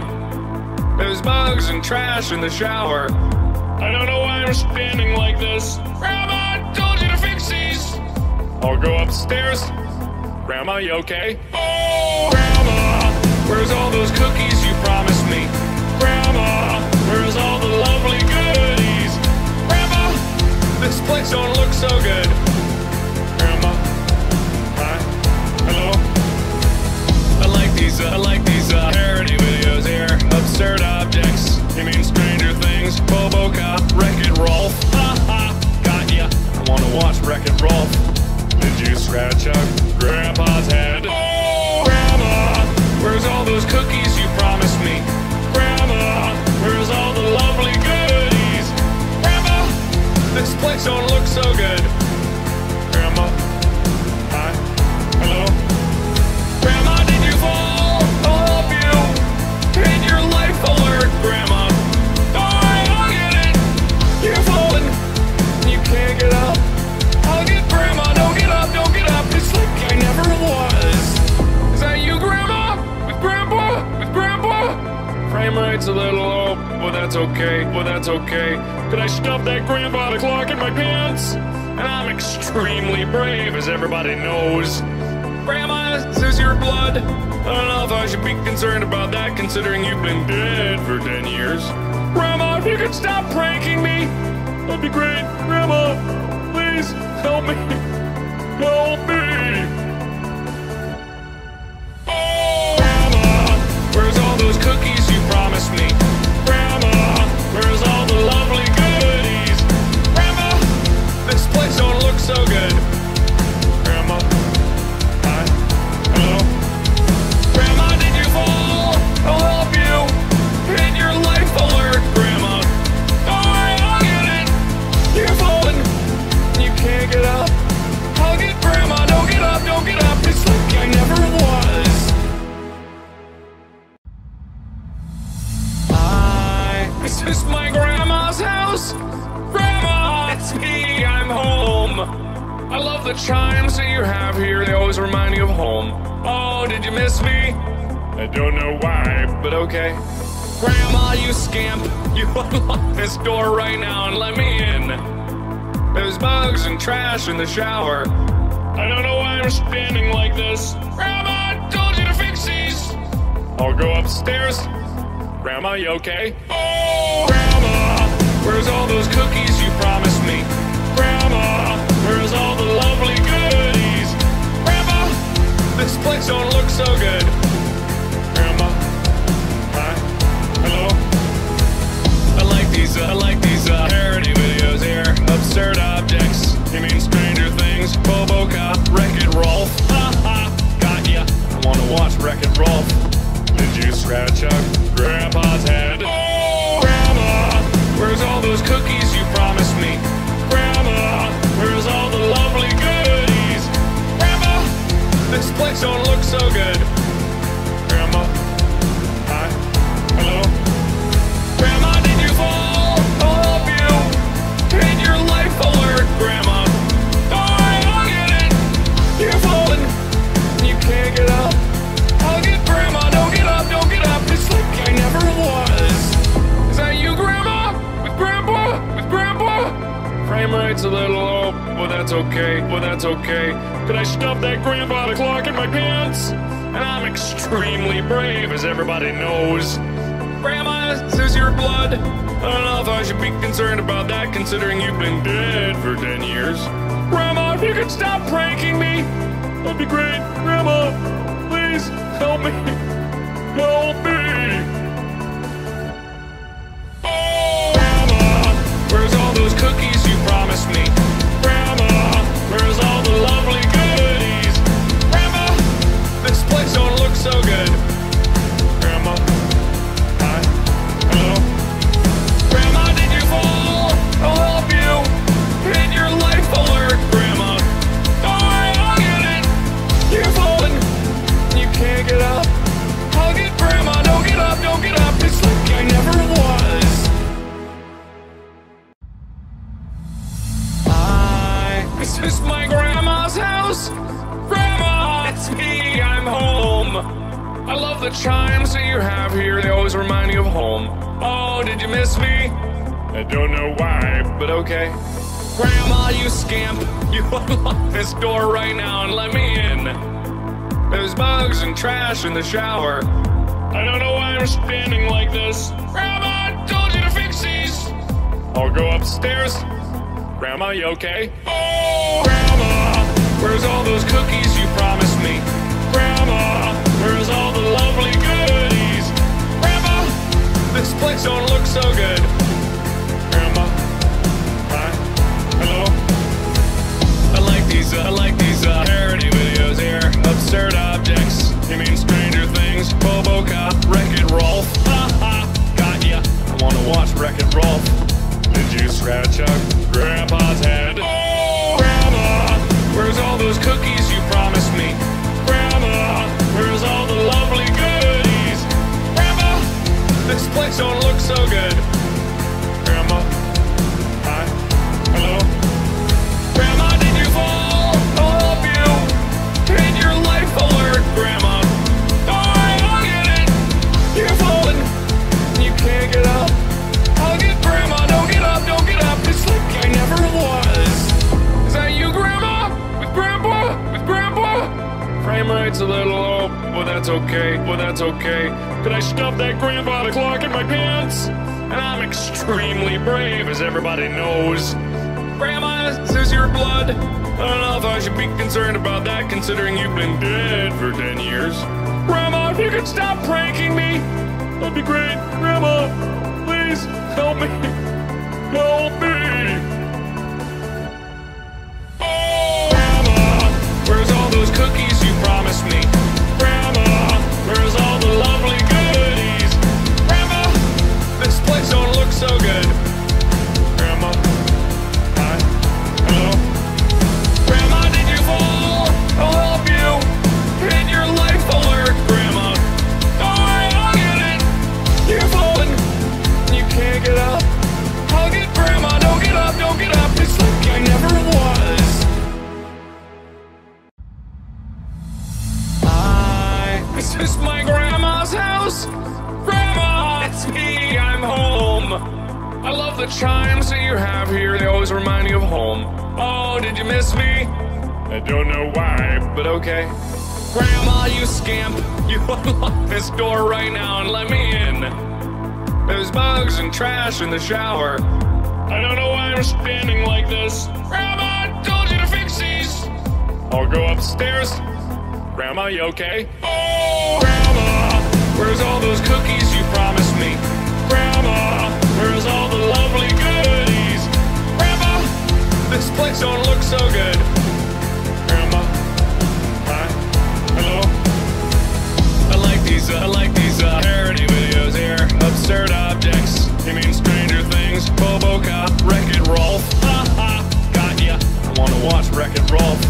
There's bugs and trash in the shower. I don't know why I'm standing like this. Grandma, I told you to fix these. I'll go upstairs. Grandma, you okay? Oh, Grandma, where's all those cookies you promised me? Grandma, where's all the lovely goodies? Grandma, this place don't look so good. Grandma, hi, hello. I like these, uh, I like these uh, parody videos here. Absurd objects. You mean Stranger Things, RoboCop, Wreck-It Ralph? Ha ha, got ya. I wanna watch Wreck-It Ralph. Did you scratch up Grandpa's head? Oh, Grandma, where's all those cookies you promised me? Grandma, where's all the lovely goodies? Grandma, this place don't look so good. Grandma, hi, hello. Grandma, did you fall? I'll help you. In your life alert, Grandma. All right, I'll get it. You're falling. You can't get up. I'll get Grandma. Don't get up. Don't get up. It's like I never was. Is that you, Grandma? With Grandpa? With Grandpa? Frame rate's a little low, but that's okay. But that's okay. Could I shove that Grandpa the clock in my pants? And I'm extremely brave, as everybody knows. Grandma, this is your blood. I don't know if I should be concerned about that, considering you've been dead for ten years. Grandma, if you could stop pranking me, that'd be great. Grandma, please help me. Help me. Oh, Grandma, where's all those cookies you promised me? Grandma, where's all the lovely goodies? Grandma, this place don't look so good. Grandma. Hello. Grandma, did you fall? I'll help you. Hit your life alert, Grandma. All right, I'll get it. You're falling. You can't get up. the chimes that you have here, they always remind you of home. Oh, did you miss me? I don't know why, but okay. Grandma, you scamp, you unlock this door right now and let me in. There's bugs and trash in the shower. I don't know why I'm standing like this. Grandma, I told you to fix these. I'll go upstairs. Grandma, you okay? Oh, Grandma, where's all those cookies you promised me? Grandma, where's all the lovely goodies? Grandma, this place don't look so good. Grandma, hi, hello. I like these, uh, I like these uh, parody videos here. Absurd objects. You mean Stranger Things, RoboCop, Wreck-It Ralph? Ha ha, got ya. I wanna watch Wreck-It Ralph. Did you scratch up Grandpa's head? Oh, Grandma, where's all those cookies you promised me? Grandma, where's all the lovely goodies? Grandma, this place don't look so good. Grandma, hi, hello. Grandma, did you fall? I'll help you. Hit your life alert, Grandma. Can't get up. I'll get Grandma. Don't get up. Don't get up. It's like I never was. Is that you, Grandma? With Grandpa? With Grandpa? Frame rate's a little low, but that's okay. But that's okay. Could I shove that grandpa clock in my pants? And I'm extremely brave, as everybody knows. Grandma, this is your blood. I don't know if I should be concerned about that, considering you've been dead for ten years. Grandma, if you could stop pranking me, that'd be great. Grandma, please help me. Help me. Oh, Grandma, where's all those cookies you promised me? Grandma, where's all the lovely goodies? Grandma, this place don't look so good. Grandma, hi, hello. Grandma, did you fall? I'll help you. Hit your life alert, Grandma. Can't get up. I'll get Grandma. Don't get up. Don't get up. It's like I never was. I. Is this my grandma's house? Grandma, it's me. I'm home. I love the chimes that you have here. They always remind you of home. Oh, did you miss me? I don't know why, but okay. Grandma, you scamp. You unlock this door right now and let me in. There's bugs and trash in the shower. I don't know why I'm standing like this. Grandma, I told you to fix these. I'll go upstairs. Grandma, you okay? Oh, Grandma, where's all those cookies you promised me? Grandma, where's all the lovely goodies? Grandma, this place don't look so good. Grandma, hi, hello. I like these, uh, I like these uh, parody videos here. Absurd objects. You mean Stranger Things, RoboCop, Wreck-It Ralph? Ha ha, got ya. I wanna watch Wreck-It Ralph. Did you scratch up Grandpa's head? Oh, Grandma, where's all those cookies you promised me? Grandma, where's all the lovely goodies? Grandma, this place don't look so good. Grandma, hi, hello. Grandma, did you fall? I'll help you. Hit your life alert, Grandma. Alright, I'll get it. You're falling. You can't get up. I'll get Grandma. Don't get up. Don't get up. It's like I never was. Is that you, Grandma? With Grandpa? With Grandpa? Frame rate's a little low, but that's okay. But that's okay. Could I shove that grandpa clock in my pants? And I'm extremely brave, as everybody knows. Grandma, this is your blood. I don't know if I should be concerned about that, considering you've been dead for ten years. Grandma, if you could stop pranking me, that'd be great. Grandma, please help me. Help me. Oh, Grandma, where's all those cookies you promised me? Grandma, where's all the lovely goodies? Grandma, this place don't look so good. Grandma. Hello. Grandma, did you fall? I'll help you. Hit your life alert, Grandma. Alright, I'll get it. You're falling. You can't get up. I'll get Grandma. the chimes that you have here, they always remind you of home. Oh, did you miss me? I don't know why, but okay. Grandma, you scamp, you unlock this door right now and let me in. There's bugs and trash in the shower. I don't know why I'm standing like this. Grandma, I told you to fix these. I'll go upstairs. Grandma, you okay? Oh, Grandma, where's all those cookies you promised me? Grandma, where's all the lovely goodies? Grandma, this place don't look so good. Grandma, hi, hello. I like these, uh, I like these uh, parody videos here. Absurd objects. You mean Stranger Things, RoboCop, Wreck-It Ralph. Ha ha, got ya. I wanna watch Wreck-It Ralph.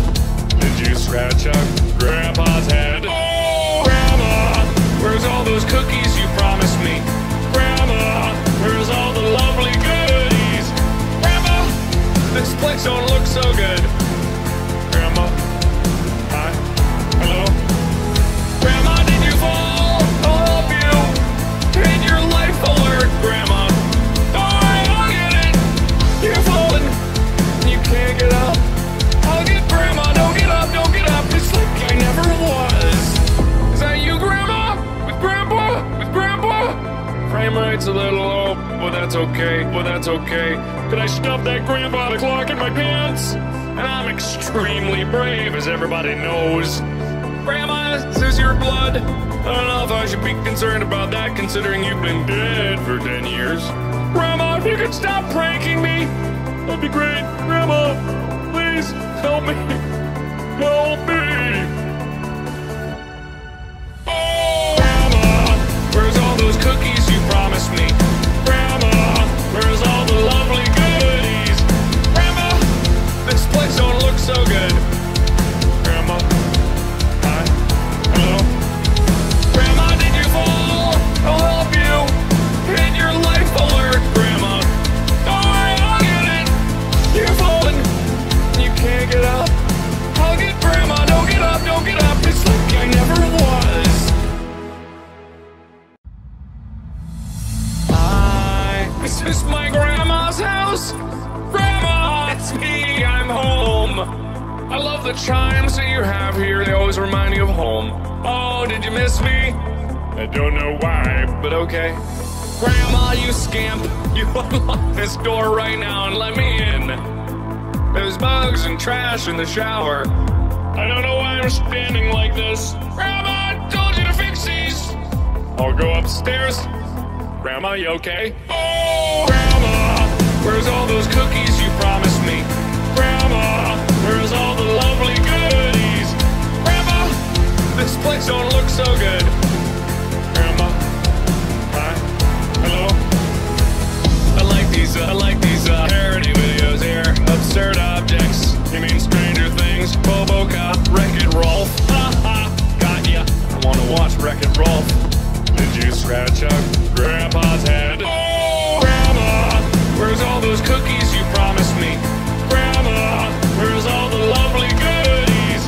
Did you scratch up Grandpa's head? Oh, Grandma, where's all those cookies you promised me? Grandma, where's all the lovely goodies? Grandma, this place don't look so good. Grandma, hi, hello. Grandma, did you fall? I love you. Hit your life alert, Grandma. Alright, I'll get it. You're falling. You can't get up. I'll get Grandma. Don't get up, don't get up. It's like I never was. Is that you, Grandma? With Grandpa? With Grandpa? Frame rate's a little low, but that's okay, but that's okay. But I shoved that grandfather clock in my pants, and I'm extremely brave, as everybody knows. Grandma, this is your blood. I don't know if I should be concerned about that, considering you've been dead for ten years. Grandma, if you could stop pranking me, that'd be great. Grandma, please help me. Help me. Me. Grandma, where's all the lovely goodies? Grandma, this place don't look so good. Grandma, hi, hello. Grandma, did you fall? I'll help you. Hit your life alert, Grandma. Alright, I'll get it. You're falling. You can't get up. I'll get Grandma. Don't get up, don't get up. It's like I never was. This is my grandma's house. Grandma, it's me, I'm home. I love the chimes that you have here. They always remind you of home. Oh, did you miss me? I don't know why, but okay. Grandma, you scamp, you unlock this door right now and let me in. There's bugs and trash in the shower. I don't know why I'm standing like this. Grandma, I told you to fix these. I'll go upstairs. Grandma, you okay? Oh, Grandma, where's all those cookies you promised me? Grandma, where's all the lovely goodies? Grandma, this place don't look so good. Grandma, hi, hello. I like these, uh, I like these uh, parody videos here. Absurd objects. You mean Stranger Things, RoboCop, Wreck-It Ralph. Ha ha, got ya. I wanna watch Wreck-It Ralph. Did you scratch up Grandpa's head? Oh, Grandma, where's all those cookies you promised me? Grandma, where's all the lovely goodies?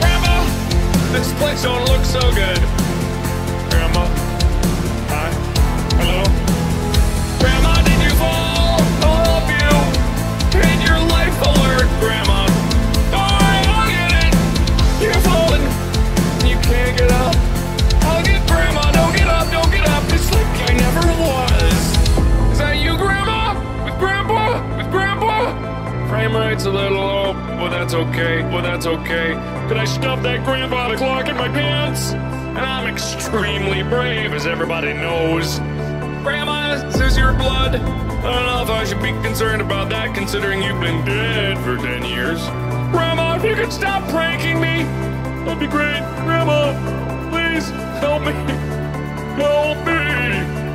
Grandma, this place don't look so good. Grandma, hi, hello. Grandma, did you fall? I'll help you. Hit your life alert, Grandma. Alright, I'll get it. You're falling. You can't get up. I'll get Grandma. Don't get up, don't get up. It's like I never was. Is that you, Grandma? With Grandpa? With Grandpa? Frame rate's a little low, but that's okay, but that's okay. But I shoved that grandfather clock in my pants, and I'm extremely brave, as everybody knows. Grandma, this is your blood. I don't know if I should be concerned about that, considering you've been dead for ten years. Grandma, if you could stop pranking me, that'd be great. Grandma, please help me. Help me.